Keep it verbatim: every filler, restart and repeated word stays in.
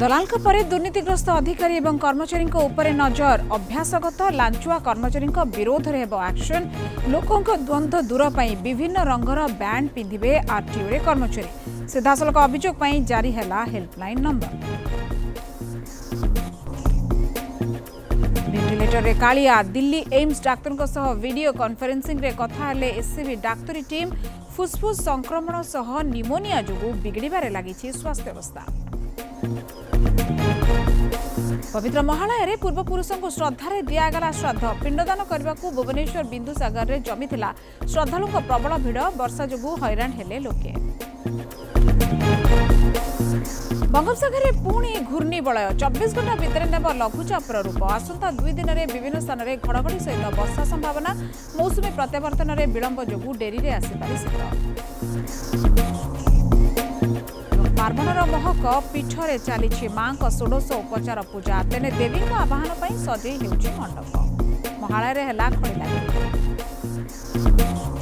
दलाल पर दुर्नीतिग्रस्त अधिकारी एवं कर्मचारी उपर नजर अभ्यासगत लांचुआ कर्मचारी विरोध में हो एक्शन लोकों द्वंद्व दूर पर विभिन्न रंगर बैंड पिंधे आरटीओ रे कर्मचारी सीधासलख अभियोग पर जारी हैला हेल्पलाइन नंबर। भेंटिलेटर कालिया दिल्ली एम्स डाक्तर सह वीडियो कॉन्फ्रेंसिंग रे कथा हेले एससीबी डाक्तरी टीम फुस्फुस संक्रमण सह निमोनिया जोगु बिगड़बार लगी स्वास्थ्य अवस्था। पवित्र महालय पूर्वपुरुषों को श्रद्धार दिगला श्राद्ध पिंडदान करने को भुवनेश्वर बिंदुसागर में जमीला श्रद्धालु प्रबल भिड़ वर्षा जोगु हैरान हेले लोके। बंगोपसागर में पुणी घूर्णी बलय चौबीस घंटा भितर नेब लघुचापर रूप आसंता दुई दिन में विभिन्न स्थान में घड़घड़ी सहित बर्षा संभावना मौसुमी प्रत्यावर्तन में विलंब जोगु डेरी रे आसिपारे शीत। पार्वणर महक पीठरे चली माँ षोडश उपचार पूजा तेने देवी आवाहन पर सजई होउछि मंडप महालय रे हला खड़ी लागे।